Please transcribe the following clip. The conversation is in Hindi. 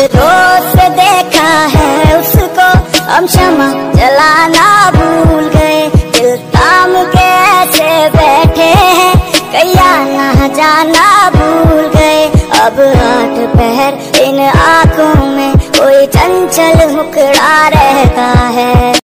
नजरों से देखा है उसको, हम क्षमा जलाना भूल गए। दिल थाम के ऐसे बैठे हैं, कहीं आना जाना भूल गए। अब आठ पहर इन आँखों में कोई चंचल मुखड़ा रहता है।